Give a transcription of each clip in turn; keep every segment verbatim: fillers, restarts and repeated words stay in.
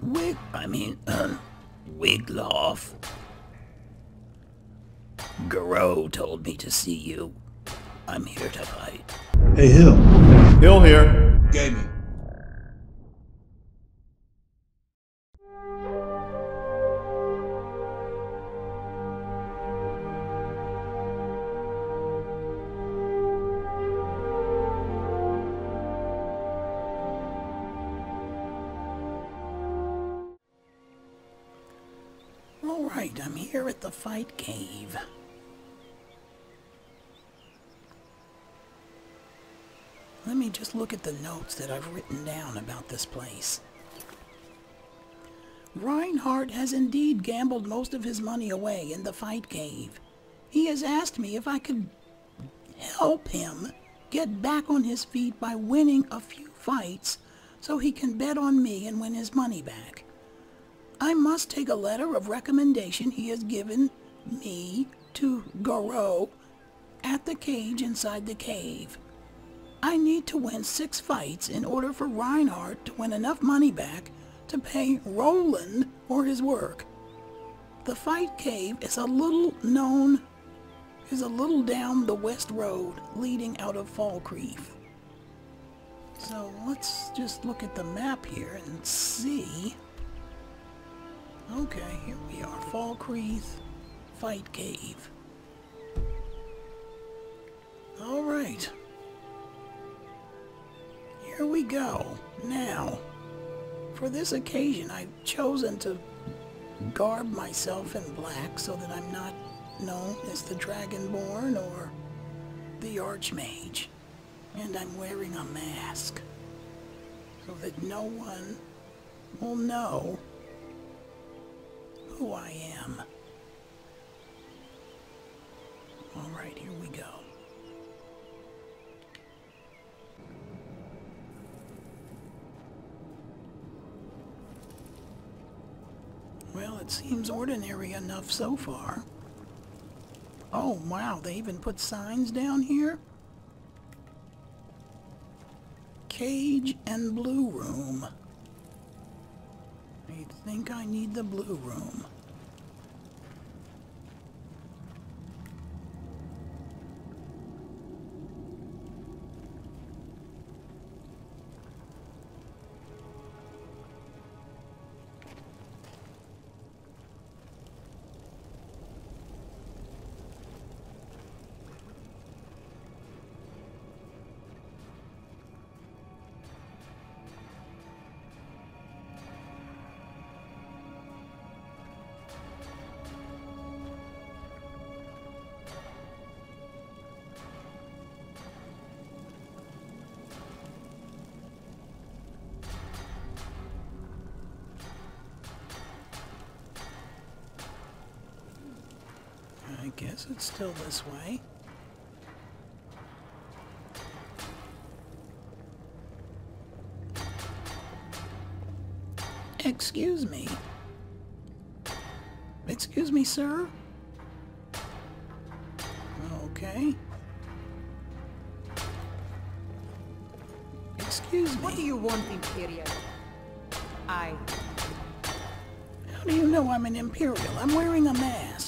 Wig, I mean, um, Wiglaf. Goro told me to see you. I'm here tonight. Hey, Hill. Hill Here! Gaming. Alright, I'm here at the Fight Cave. Let me just look at the notes that I've written down about this place. Reinhardt has indeed gambled most of his money away in the Fight Cave. He has asked me if I could help him get back on his feet by winning a few fights so he can bet on me and win his money back. I must take a letter of recommendation he has given me to Goro at the cage inside the cave. I need to win six fights in order for Reinhardt to win enough money back to pay Roland for his work. The Fight Cave is a little known, is a little down the west road leading out of Falkreath. So let's just look at the map here and see. Okay, here we are, Falkreath, Fight Cave. All right. Here we go. Now, for this occasion, I've chosen to garb myself in black so that I'm not known as the Dragonborn or the Archmage. And I'm wearing a mask so that no one will know who I am. All right, here we go. Well, it seems ordinary enough so far. Oh, wow, they even put signs down here? Cage and Blue Room. I think I need the Blue Room. I guess it's still this way. Excuse me. Excuse me, sir? Okay. Excuse me. What do you want, Imperial? I... How do you know I'm an Imperial? I'm wearing a mask.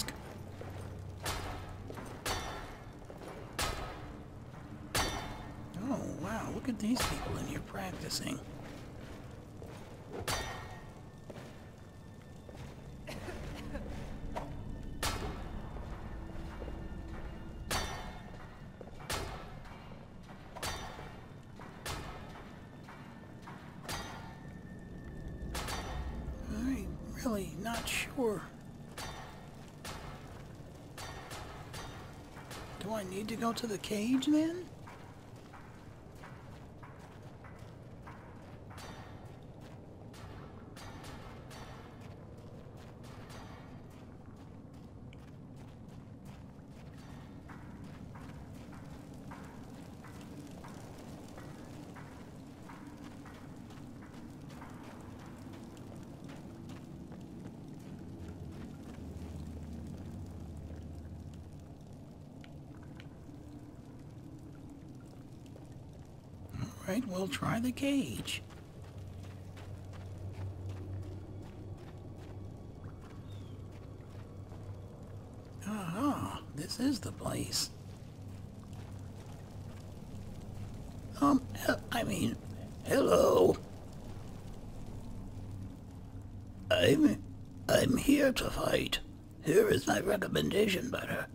Look at these people in here practicing. I'm really not sure. Do I need to go to the cage then? Right, we'll try the cage. Aha, this is the place. Um, I mean, hello. I'm... I'm here to fight. Here is my recommendation, butter.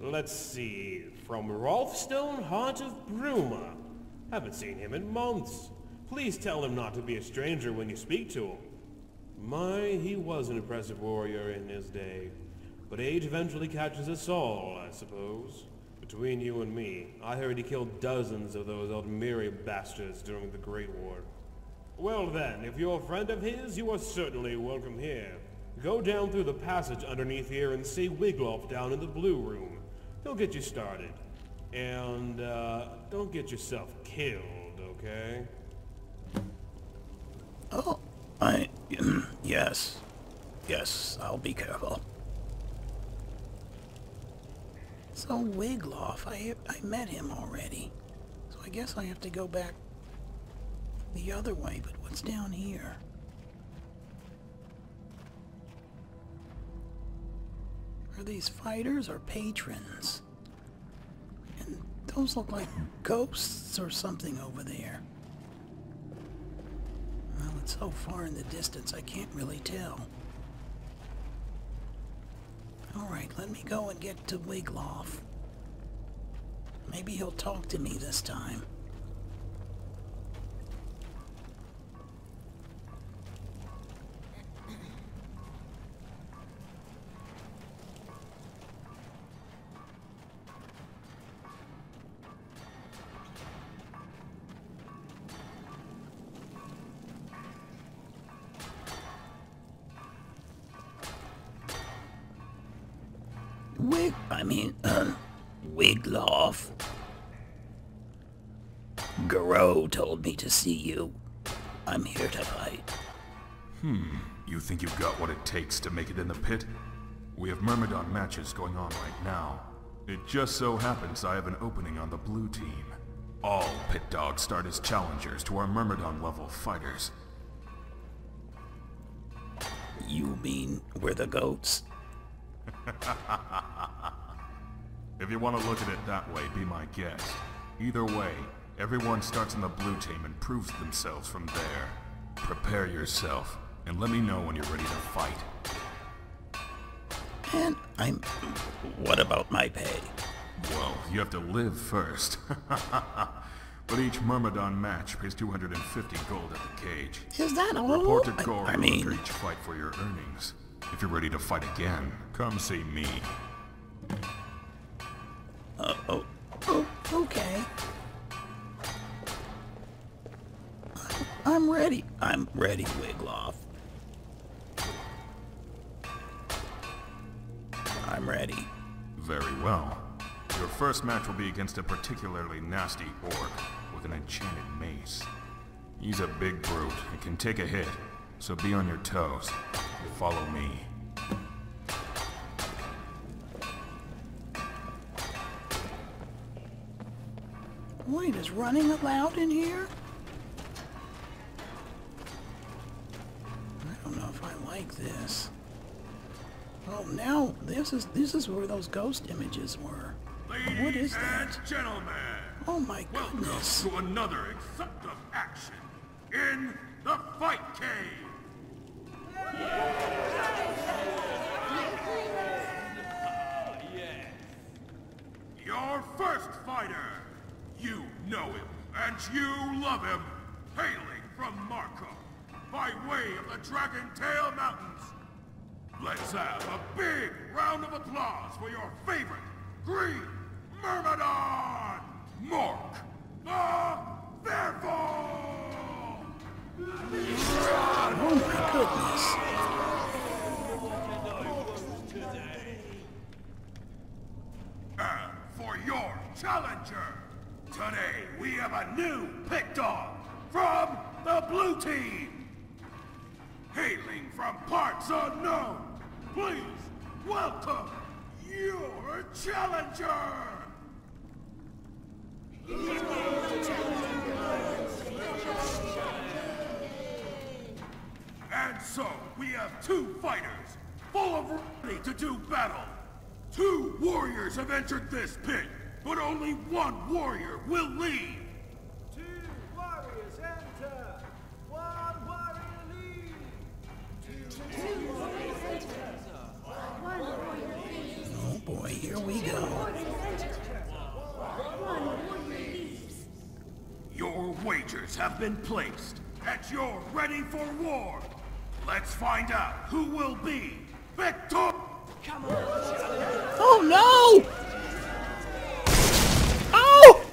Let's see... From Rolfstone, Heart of Bruma. Haven't seen him in months. Please tell him not to be a stranger when you speak to him. My, he was an impressive warrior in his day. But age eventually catches us all, I suppose. Between you and me, I heard he killed dozens of those Aldmeri bastards during the Great War. Well then, if you're a friend of his, you are certainly welcome here. Go down through the passage underneath here and see Wiglaf down in the Blue Room. He'll get you started. And, uh, don't get yourself killed, okay? Oh, I... yes. Yes, I'll be careful. So Wiglaf, I, I met him already. So I guess I have to go back the other way, but what's down here? Are these fighters or patrons? And those look like ghosts or something over there. Well, it's so far in the distance I can't really tell. Alright, let me go and get to Wiglaf. Maybe he'll talk to me this time. Wig, I mean, um, Wiglaf. Goro told me to see you. I'm here to fight. Hmm, you think you've got what it takes to make it in the pit? We have Myrmidon matches going on right now. It just so happens I have an opening on the blue team. All pit dogs start as challengers to our Myrmidon level fighters. You mean we're the goats? If you want to look at it that way, be my guest. Either way, everyone starts on the blue team and proves themselves from there. Prepare yourself, and let me know when you're ready to fight. And I'm... what about my pay? Well, you have to live first. But each Myrmidon match pays two hundred fifty gold at the cage. Is that all? Report to Goro I mean... after each fight for your earnings. If you're ready to fight again, come see me. Uh oh. Oh, okay. I'm ready. I'm ready, Wiglaf. I'm ready. Very well. Your first match will be against a particularly nasty orc with an enchanted mace. He's a big brute and can take a hit, so be on your toes. Follow me. Wait, is running allowed in here? I don't know if I like this. Oh, now this is this is where those ghost images were. Ladies what is that? And gentlemen, oh my goodness! Welcome to another exceptive action in the Fight Cave. Your first fighter! You know him, and you love him! Hailing from Marco, by way of the Dragon Tail Mountains! Let's have a big round of applause for your favorite green Myrmidon! Mork the Fearful! Oh my goodness! And for your challenger, today we have a new pit dog from the blue team! Hailing from parts unknown, please welcome your challenger! And so, we have two fighters, full of ready to do battle, Two warriors have entered this pit, but only one warrior will leave. Two warriors enter. One warrior leaves. Two, Two warriors enter. One warrior leaves. Oh boy, here we go. Two warriors enter. One warrior leaves. Your wagers have been placed, and you're ready for war. Let's find out who will be victor. Come on. Oh no! Oh!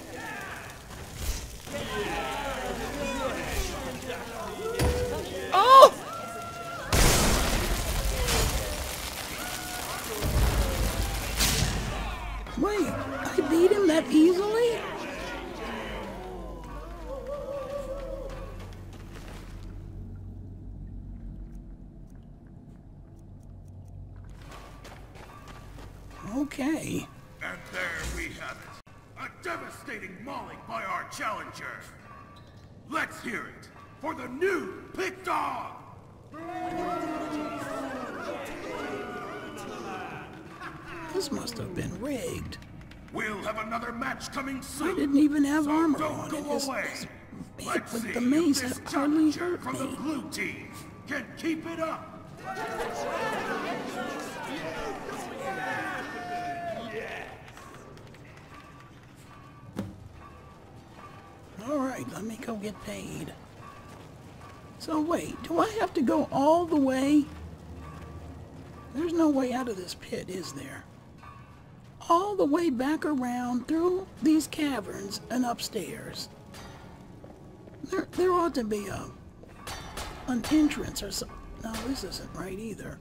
Oh! Wait, I beat him that easily? Okay. And there we have it. A devastating mauling by our challenger. Let's hear it for the new pit dog! This must have been rigged. We'll have another match coming soon. I didn't even have so armor don't on. Don't go away. This, this Let's see the maze if this challenger from the blue team can keep it up. Alright, let me go get paid. So wait, do I have to go all the way? There's no way out of this pit, is there? All the way back around through these caverns and upstairs. There, there ought to be a, an entrance or something. No, this isn't right either.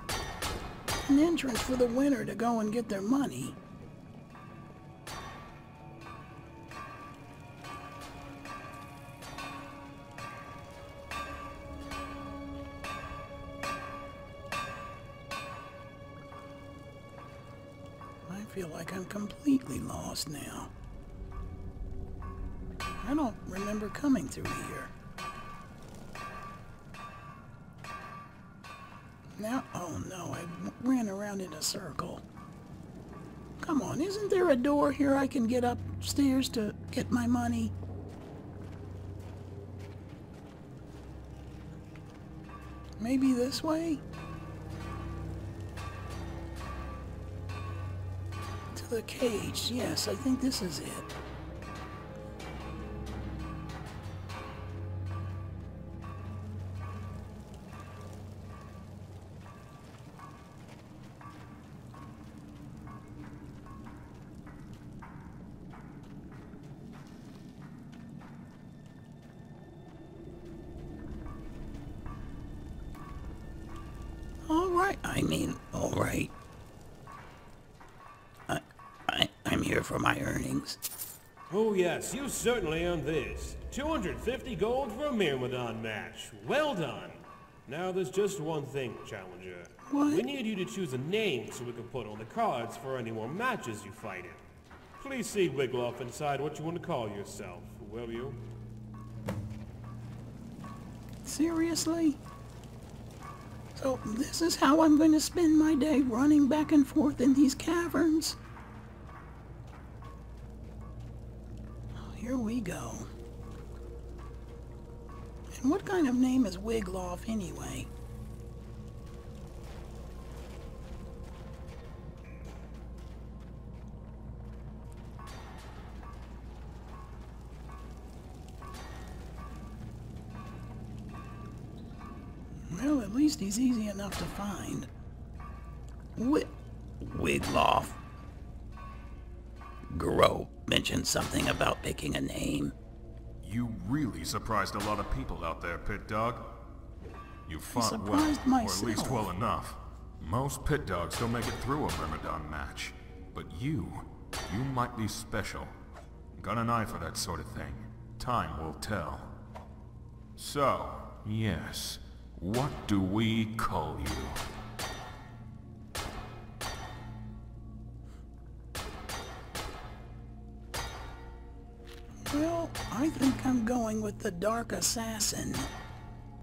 An entrance for the winner to go and get their money. I feel like I'm completely lost now. I don't remember coming through here. Now, oh no, I ran around in a circle. Come on, isn't there a door here I can get upstairs to get my money? Maybe this way? The cage, yes, I think this is it. All right, I mean, all right. For my earnings. Oh yes, you certainly earned this. two hundred fifty gold for a Myrmidon match. Well done. Now there's just one thing, Challenger. What? We need you to choose a name so we can put on the cards for any more matches you fight in. Please see Wiglaf and decide what you want to call yourself, will you? Seriously? So this is how I'm going to spend my day running back and forth in these caverns? Here we go. And what kind of name is Wiglaf anyway? Well, at least he's easy enough to find. Wi- Wiglaf. Goro mentioned something about picking a name. You really surprised a lot of people out there, Pit Dog. You fought well, myself. Or at least well enough. Most Pit Dogs don't make it through a Myrmidon match. But you, you might be special. Got an eye for that sort of thing. Time will tell. So, yes, what do we call you? Well, I think I'm going with the Dark Assassin.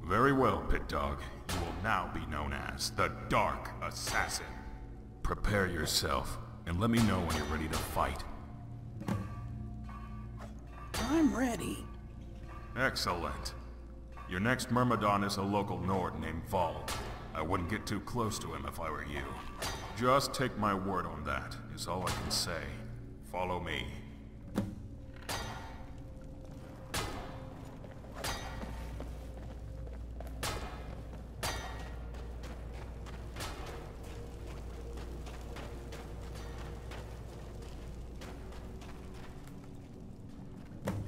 Very well, Pit Dog. You will now be known as the Dark Assassin. Prepare yourself. and let me know when you're ready to fight. I'm ready. Excellent. Your next Myrmidon is a local Nord named Val. I wouldn't get too close to him if I were you. Just take my word on that, is all I can say. Follow me.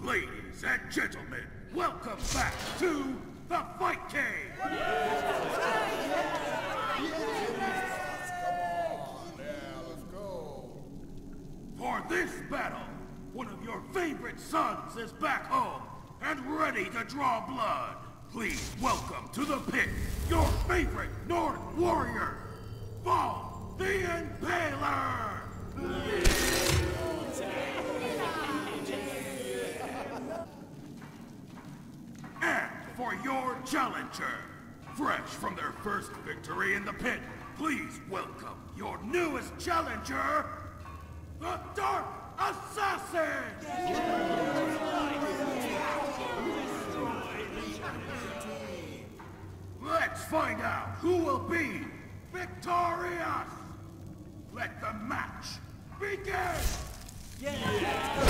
Ladies and gentlemen, welcome back to the Fight Cave! For this battle, one of your favorite sons is back home and ready to draw blood. Please welcome to the pit your favorite Nord warrior, Vaughn the Impaler! For your challenger, fresh from their first victory in the pit, please welcome your newest challenger, the Dark Assassin! Let's find out who will be victorious! Let the match begin! Yeah.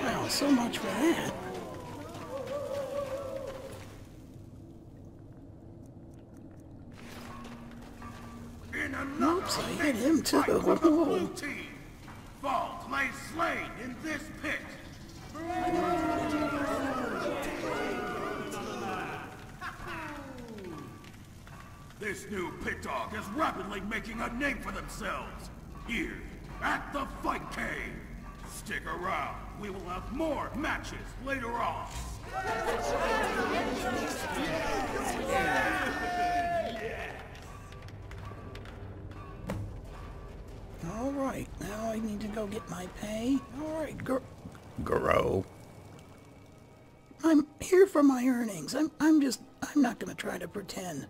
Well, so much for that. Oops, I hit him too. Blue team, Vault lay slain in this pit. This new pit dog is rapidly making a name for themselves. Here, at the Fight Cave. Stick around, we will have more matches later on. Alright, now I need to go get my pay. Alright, Goro. I'm here for my earnings. I'm, I'm just, I'm not gonna try to pretend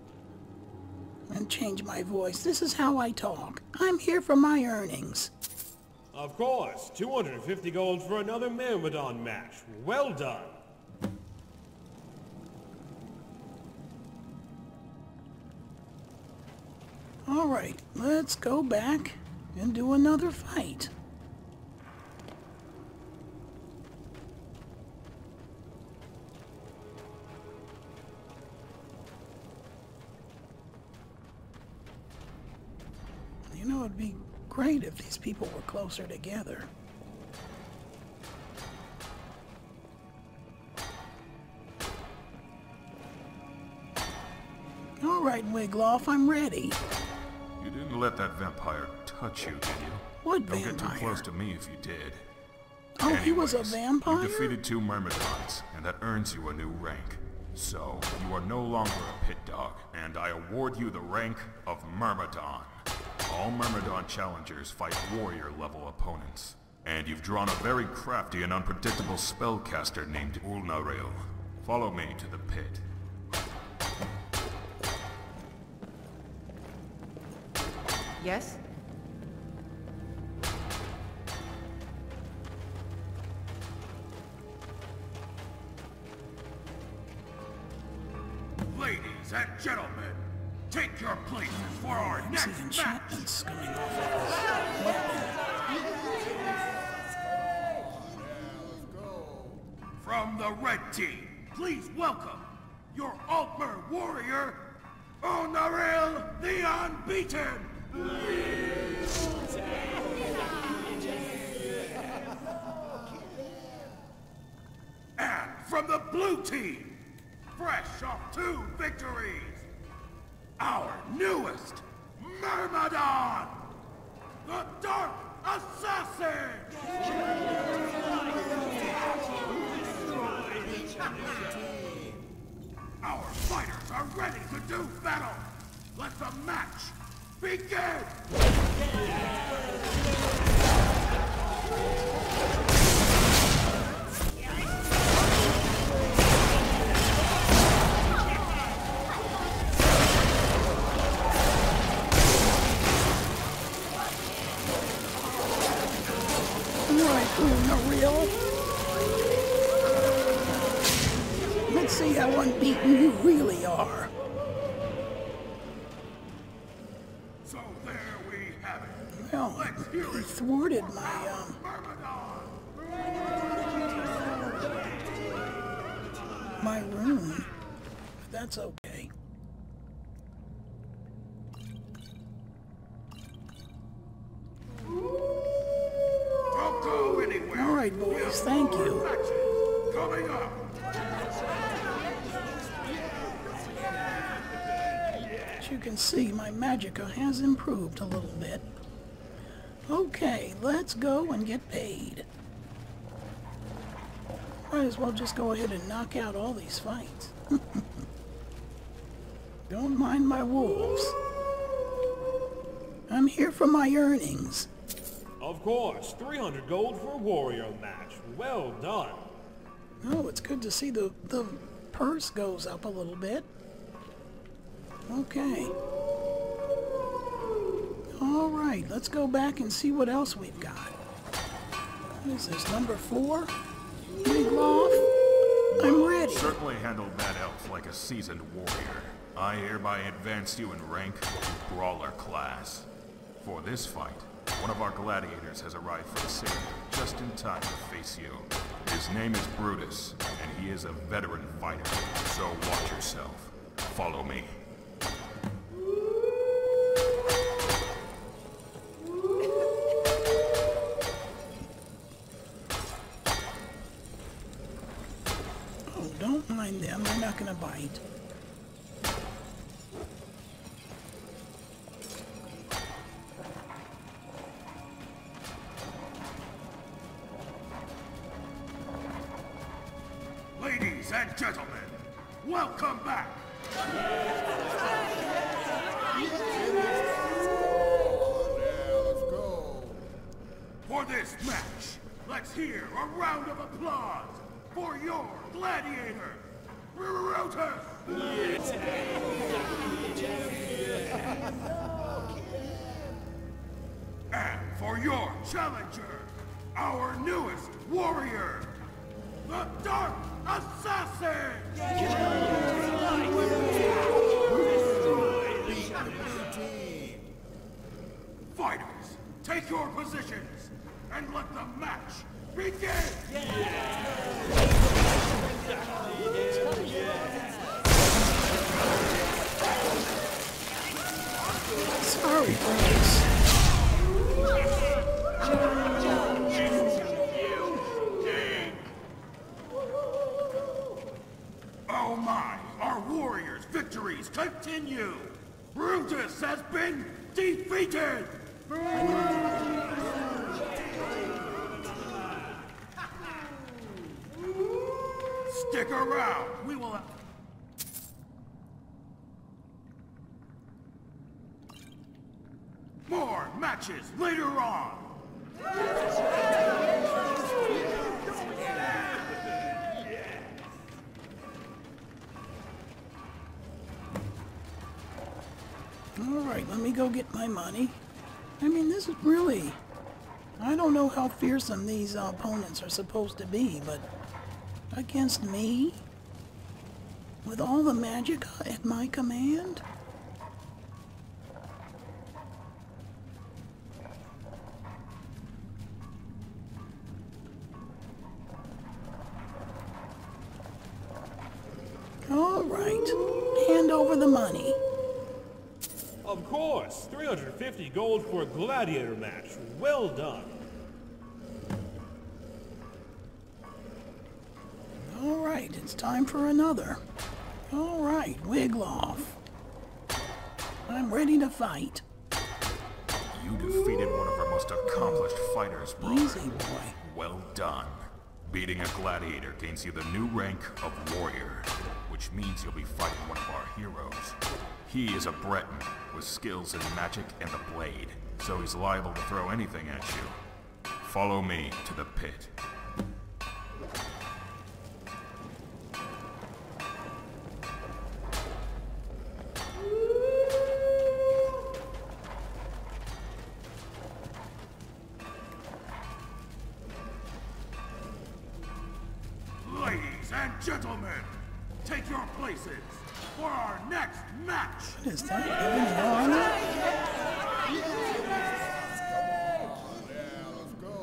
and change my voice. This is how I talk. I'm here for my earnings. Of course. two hundred fifty gold for another Myrmidon match. Well done. Alright, let's go back and do another fight. You know, it'd be great if these people were closer together. All right, Wiglaf, I'm ready. You didn't let that vampire touch you, did you? What Don't vampire? Don't get too close to me if you did. Oh, Anyways, he was a vampire? You defeated two Myrmidons, and that earns you a new rank. So, you are no longer a pit dog, and I award you the rank of Myrmidon. All Myrmidon challengers fight warrior-level opponents. And you've drawn a very crafty and unpredictable spellcaster named Ulnaril. Follow me to the pit. Yes? Ladies and gentlemen, take your places for our next match! I see enchantments coming off of this weapon. From the red team, please welcome your Altmer warrior, Onaril the Unbeaten! And from the blue team, fresh off two victories, our newest Myrmidon, the Dark Assassin! Our fighters are ready to do battle! Let the match begin! Onaril? Let's see how unbeaten you really are. So there we have it. Well, he thwarted my, um... my room. But that's okay. Boys, thank you. Coming up. As you can see, my magicka has improved a little bit. Okay, let's go and get paid. Might as well just go ahead and knock out all these fights. Don't mind my wolves. I'm here for my earnings. Of course, three hundred gold for a warrior match. Well done. Oh, it's good to see the, the purse goes up a little bit. Okay. All right, let's go back and see what else we've got. What is this, number four? Wiglaf? I'm ready. Certainly handled that elf like a seasoned warrior. I hereby advance you in rank to brawler class. For this fight, one of our gladiators has arrived from Sydney, just in time to face you. His name is Brutus, and he is a veteran fighter, so watch yourself. Follow me. Oh, don't mind them, they're not gonna bite. Challenger, our newest warrior, the Dark Assassin! Fighters, take your positions and let the match begin! Sorry, boys. Oh my, our warriors' victories continue! Brutus has been defeated! Stick around, we will... more matches later on! Alright, let me go get my money. I mean, this is really... I don't know how fearsome these uh, opponents are supposed to be, but... against me? With all the magic at my command? three hundred fifty gold for a gladiator match. Well done. All right, it's time for another. All right, Wiglaf. I'm ready to fight. You defeated one of our most accomplished fighters, bro. Easy, boy. Well done. Beating a gladiator gains you the new rank of warrior, which means you'll be fighting one of our heroes. He is a Breton, with skills in magic and the blade, so he's liable to throw anything at you. Follow me to the pit. and gentlemen, take your places for our next match. What is that going on? Yeah, let's go.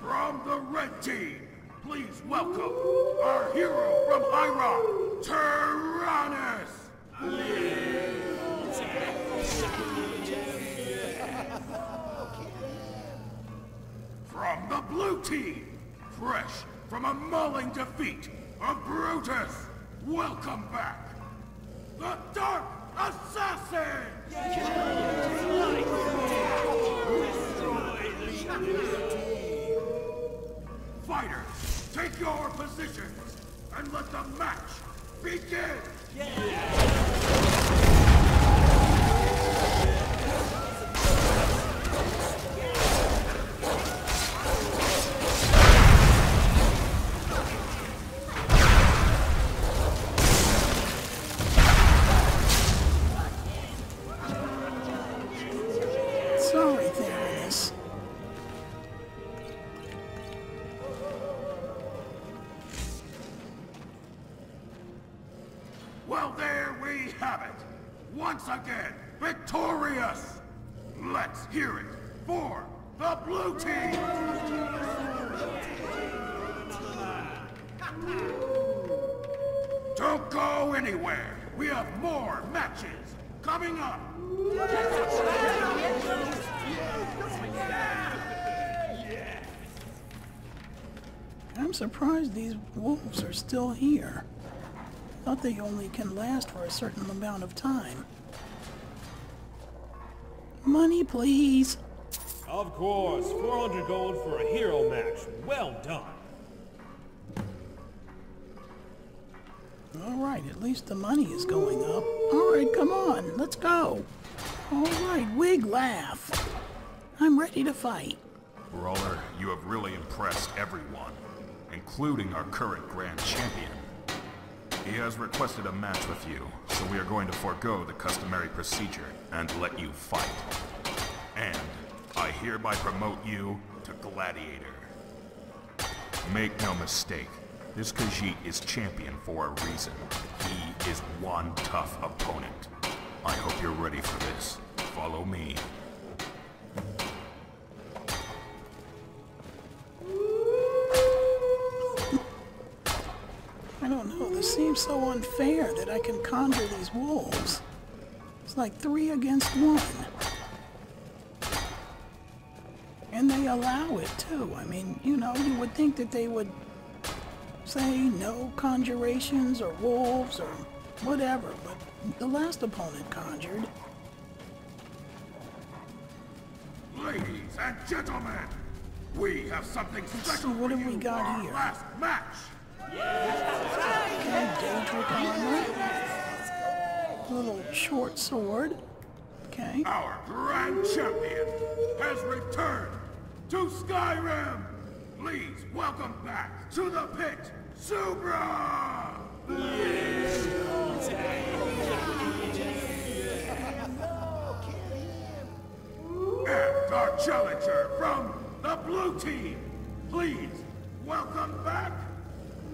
From the red team, please welcome our hero from High Rock, Tyrannus. From the blue team, fresh from a mauling defeat of Brutus, welcome back, the Dark Assassin! Fighters, take your positions and let the match begin! Yeah. Surprised these wolves are still here. I thought they only can last for a certain amount of time. Money, please. Of course, four hundred gold for a hero match. Well done. All right, at least the money is going up. All right, come on, let's go. All right, Wiglaf. I'm ready to fight. Brawler, you have really impressed everyone, including our current Grand Champion. He has requested a match with you, so we are going to forego the customary procedure and let you fight. And I hereby promote you to Gladiator. Make no mistake, this Khajiit is champion for a reason. He is one tough opponent. I hope you're ready for this. Follow me. I don't know, this seems so unfair that I can conjure these wolves. It's like three against one. And they allow it too. I mean, you know, you would think that they would say no conjurations or wolves or whatever, but the last opponent conjured. Ladies and gentlemen, we have something special for you for our last match. Yes. Little short sword. Okay. Our Grand Champion has returned to Skyrim. Please welcome back to the pit, Subra. And our challenger from the blue team, please welcome back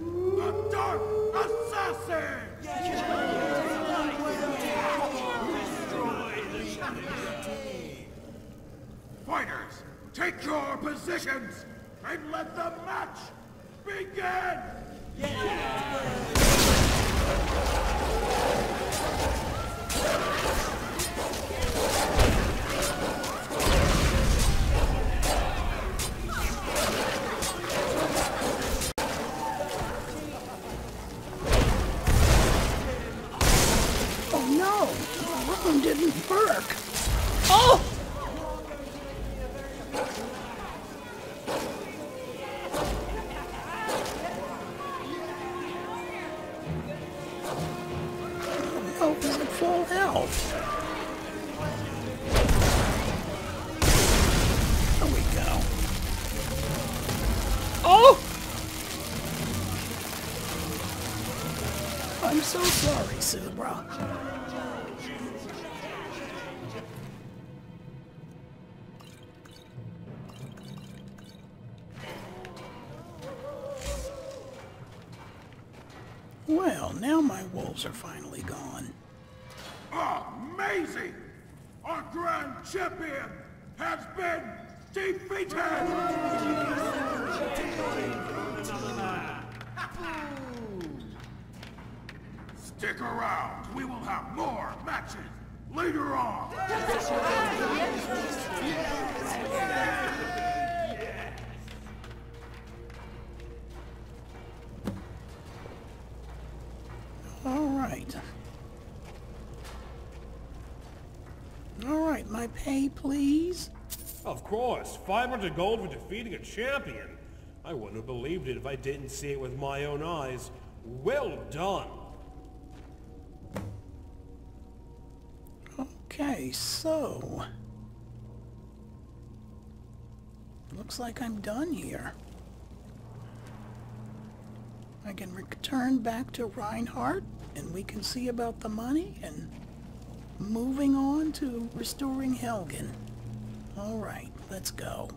the Dark Assassin! Fighters, take your positions and let the match begin! Yeah. Didn't work. Oh! Oh, he's at full health. There we go. Oh! I'm so sorry, Subra. Well, now my wolves are finally gone. Amazing! Our grand champion has been defeated! Stick around, we will have more matches later on! Alright. Alright, my pay, please. Of course. five hundred gold for defeating a champion. I wouldn't have believed it if I didn't see it with my own eyes. Well done. Okay, so... looks like I'm done here. I can return back to Reinhardt, and we can see about the money, and moving on to restoring Helgen. All right, let's go.